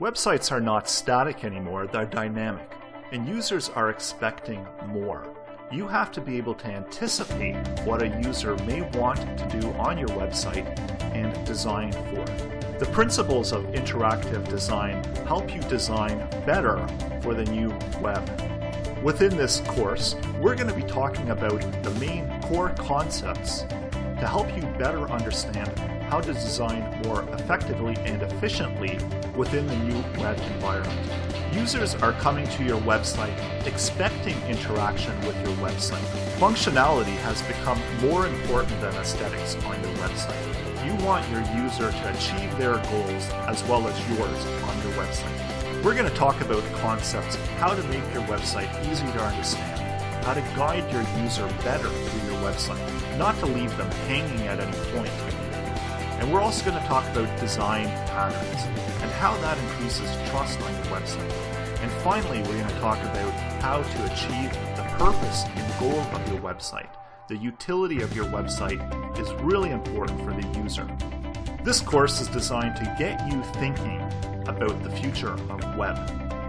Websites are not static anymore, they're dynamic, and users are expecting more. You have to be able to anticipate what a user may want to do on your website and design for it. The principles of interactive design help you design better for the new web. Within this course, we're going to be talking about the main core concepts to help you better understand how to design more effectively and efficiently within the new web environment. Users are coming to your website expecting interaction with your website. Functionality has become more important than aesthetics on your website. You want your user to achieve their goals as well as yours on your website. We're going to talk about concepts, how to make your website easy to understand, how to guide your user better through your website, not to leave them hanging at any point. And we're also going to talk about design patterns and how that increases trust on your website. And finally, we're going to talk about how to achieve the purpose and goal of your website. The utility of your website is really important for the user. This course is designed to get you thinking about the future of web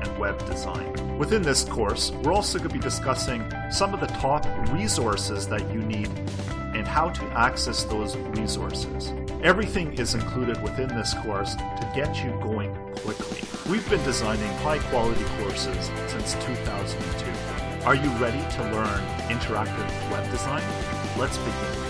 and web design. Within this course, we're also going to be discussing some of the top resources that you need and how to access those resources. Everything is included within this course to get you going quickly. We've been designing high-quality courses since 2002. Are you ready to learn interactive web design? Let's begin.